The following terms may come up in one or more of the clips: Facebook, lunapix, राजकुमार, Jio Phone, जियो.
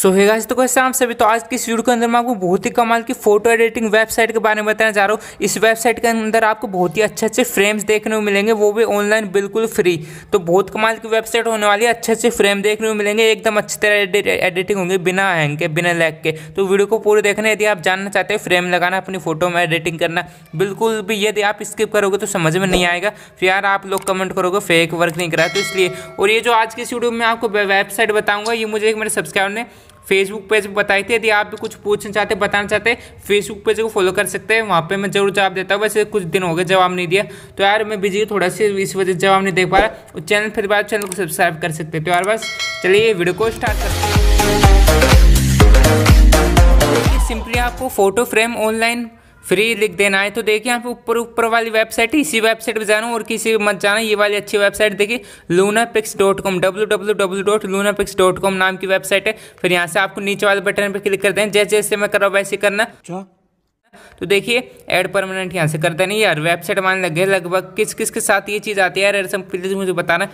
सो hey guys, तो कैसे आप सभी। तो आज की इस वीडियो के अंदर मैं आपको बहुत ही कमाल की फोटो एडिटिंग वेबसाइट के बारे में बताने जा रहा हूँ। इस वेबसाइट के अंदर आपको बहुत ही अच्छे फ्रेम्स देखने को मिलेंगे, वो भी ऑनलाइन बिल्कुल फ्री। तो बहुत कमाल की वेबसाइट होने वाली है, अच्छे अच्छे फ्रेम देखने को मिलेंगे, एकदम अच्छी तरह एडिटिंग होंगी, बिना हैंग के, बिना लैग के। तो वीडियो को पूरे देखना यदि आप जानना चाहते हैं फ्रेम लगाना, अपनी फोटो में एडिटिंग करना। बिल्कुल भी यदि आप स्किप करोगे तो समझ में नहीं आएगा, फिर यार आप लोग कमेंट करोगे फेक वर्क नहीं करा, तो इसलिए। और ये जो आज की इस वीडियो में आपको वेबसाइट बताऊँगा, ये मुझे एक मेरे सब्सक्राइबर ने फेसबुक पेज पर बताई थी। यदि आप भी कुछ पूछना चाहते, बताना चाहते, फेसबुक पेज को फॉलो कर सकते हैं, वहाँ पे मैं जरूर जवाब देता हूँ। वैसे कुछ दिन हो गए जवाब नहीं दिया, तो यार मैं बिजी थोड़ा सा, इस वजह से जवाब नहीं दे पा रहा। और चैनल फिर बाद चैनल को सब्सक्राइब कर सकते हैं। तो यार बस चलिए वीडियो को स्टार्ट करते हैं। सिंपली आपको फोटो फ्रेम ऑनलाइन फ्री लिख देना है। तो देखिए यहाँ पे ऊपर वाली वेबसाइट है, इसी वेबसाइट पे जाना और किसी मत जाना। ये वाली अच्छी वेबसाइट देखिए lunapix.com, www.lunapix.com नाम की वेबसाइट है। फिर यहाँ से आपको नीचे वाले बटन पे क्लिक करते हैं, जैसे जैसे मैं कर रहा हूँ वैसे करना। तो देखिए ऐड परमानेंट यहाँ से करते नहीं यार, वेबसाइट मान लग गए। लगभग किस किस के साथ ये चीज़ आती है यार, ऐसा प्लीज़ मुझे बताना,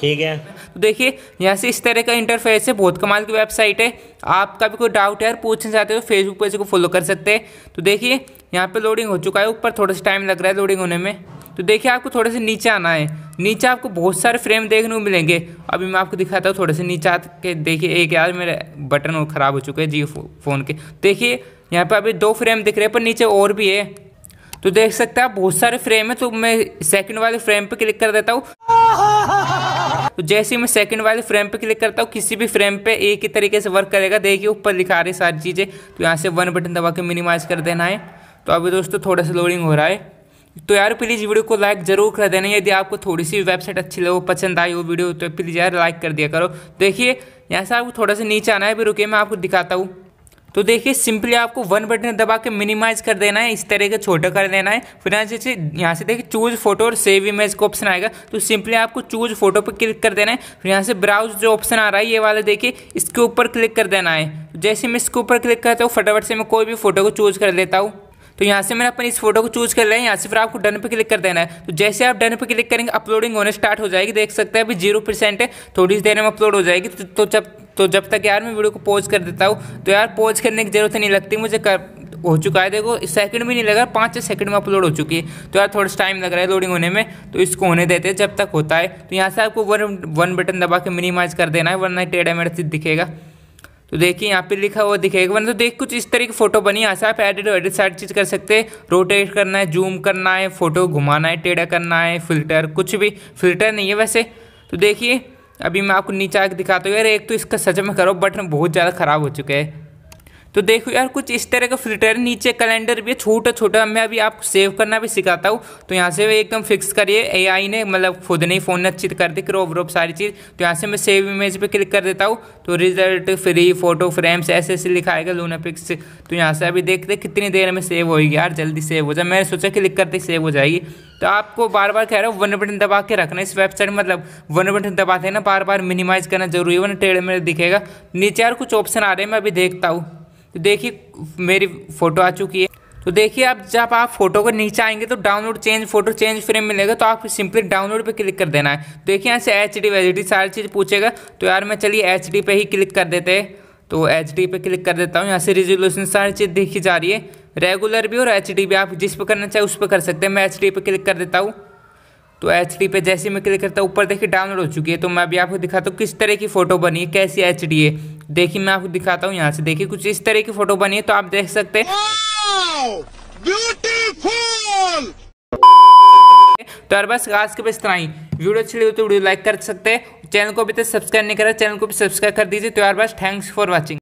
ठीक है। तो देखिए यहाँ से इस तरह का इंटरफेस है, बहुत कमाल की वेबसाइट है। आपका भी कोई डाउट है यार, पूछना चाहते हो तो फेसबुक पेज को फॉलो कर सकते हैं। तो देखिए यहाँ पे लोडिंग हो चुका है, ऊपर थोड़ा सा टाइम लग रहा है लोडिंग होने में। तो देखिए आपको थोड़े से नीचे आना है, नीचे आपको बहुत सारे फ्रेम देखने को मिलेंगे। अभी मैं आपको दिखाता हूँ थोड़े से नीचे आके। देखिए एक यार मेरे बटन ख़राब हो चुके हैं जियो फ़ोन के। देखिए यहाँ पर अभी 2 फ्रेम दिख रहे हैं, पर नीचे और भी है, तो देख सकते हैं आप। बहुत सारे फ्रेम है, तो मैं सेकेंड वाले फ्रेम पर क्लिक कर देता हूँ। तो जैसे ही मैं सेकंड वाले फ्रेम पे क्लिक करता हूँ, किसी भी फ्रेम पे एक ही तरीके से वर्क करेगा। देखिए ऊपर लिखा रही सारी चीज़ें, तो यहाँ से 1 बटन दबा के मिनिमाइज़ कर देना है। तो अभी दोस्तों थोड़ा सा लोडिंग हो रहा है, तो यार प्लीज़ वीडियो को लाइक ज़रूर कर देना। यदि आपको थोड़ी सी वेबसाइट अच्छी लगे, पसंद आई हो वीडियो, तो प्लीज़ यार लाइक कर दिया करो। देखिए यहाँ से आपको थोड़ा सा नीचे आना है, अभी रुकिए मैं आपको दिखाता हूँ। तो देखिए सिंपली आपको 1 बटन दबा के मिनिमाइज़ कर देना है, इस तरह का छोटा कर देना है। फिर यहाँ से देखिए चूज़ फोटो और सेव इमेज का ऑप्शन आएगा, तो सिंपली आपको चूज़ फोटो पर क्लिक कर देना है। फिर यहाँ से ब्राउज जो ऑप्शन आ रहा है, ये वाला देखिए, इसके ऊपर क्लिक कर देना है। जैसे मैं इसके ऊपर क्लिक करता हूँ, फटाफट से मैं कोई भी फोटो को चूज़ कर लेता हूँ। तो यहाँ से मैंने अपनी इस फोटो को चूज़ कर लिया है। यहाँ से फिर आपको डन पे क्लिक कर देना है। तो जैसे आप डन पे क्लिक करेंगे, अपलोडिंग होने स्टार्ट हो जाएगी। देख सकते हैं अभी 0% है, थोड़ी देर में अपलोड हो जाएगी। तो जब तक यार मैं वीडियो को पॉज कर देता हूँ। तो यार पॉज करने की ज़रूरत नहीं लगती, मुझे हो चुका है। देखो सेकंड भी नहीं लगा, 5 सेकंड में अपलोड हो चुकी है। तो यार थोड़ा टाइम लग रहा है लोडिंग होने में, तो इसको होने देते हैं जब तक होता है। तो यहाँ से आपको 1 बटन दबा के मिनिमाइज़ कर देना है, वरना टेढ़ा मेढ़ा दिखेगा। तो देखिए यहाँ पे लिखा हुआ दिखेगा, वरना तो देख कुछ इस तरह की फ़ोटो बनी। यहाँ से आप एडिट वेडिट सारी चीज़ कर सकते हैं, रोटेट करना है, जूम करना है, फ़ोटो घुमाना है, टेढ़ा करना है, फिल्टर, कुछ भी। फिल्टर नहीं है वैसे। तो देखिए अभी मैं आपको नीचे आके दिखाता हूँ। यार एक तो इसका सच में करो बटन बहुत ज़्यादा ख़राब हो चुके हैं। तो देखो यार कुछ इस तरह का फिल्टर, नीचे कैलेंडर भी है छोटा छोटा। मैं अभी आपको सेव करना भी सिखाता हूँ। तो यहाँ से एकदम फिक्स करिए, एआई ने मतलब खुद नहीं, फ़ोन ने अच्छी कर दी क्रॉप व्रोप सारी चीज़। तो यहाँ से मैं सेव इमेज पे क्लिक कर देता हूँ। तो रिजल्ट फ्री फोटो फ्रेम्स ऐसे लिखाएगा lunapix। तो यहाँ से अभी देखते कितनी देर में सेव होगी। यार जल्दी सेव हो जाए, मैंने सोचा क्लिक करते सेव हो जाएगी। तो आपको बार बार कह रहा हूँ 1 बटन दबा के रखना इस वेबसाइट, मतलब 1 बटन दबा देना, बार बार मिनिमाइज़ करना जरूरी है, वरना टेढ़े मेढ़े दिखेगा। नीचे यार कुछ ऑप्शन आ रहे हैं, मैं अभी देखता हूँ। तो देखिए मेरी फ़ोटो आ चुकी है। तो देखिए अब जब आप फोटो को नीचे आएंगे तो download change photo change frame मिलेगा, तो आप सिंपली डाउनलोड पे क्लिक कर देना है। तो देखिए यहाँ से HD सारी चीज़ पूछेगा। तो यार मैं चलिए HD पे ही क्लिक कर देते हैं। तो HD पे क्लिक कर देता हूँ। यहाँ से रेजोल्यूशन सारी चीज़ देखी जा रही है, रेगुलर भी और HD भी। आप जिस पर करना चाहे उस पर कर सकते हैं। मैं HD पे क्लिक कर देता हूँ। तो HD पे जैसे मैं क्लिक करता हूँ, ऊपर देखिए डाउनलोड हो चुकी है। तो मैं अभी आपको दिखाता हूँ किस तरह की फ़ोटो बनी है, कैसी HD है। देखिए मैं आपको दिखाता हूँ। यहाँ से देखिए कुछ इस तरह की फ़ोटो बनी है, तो आप देख सकते हैं। ब्यूटीफुल। तो यार बस आज के बस इतना ही। वीडियो अच्छी लगी तो वीडियो लाइक कर सकते हैं। चैनल को अभी तक सब्सक्राइब नहीं करा, चैनल को भी सब्सक्राइब कर दीजिए। तो यार बस थैंक्स फॉर वॉचिंग।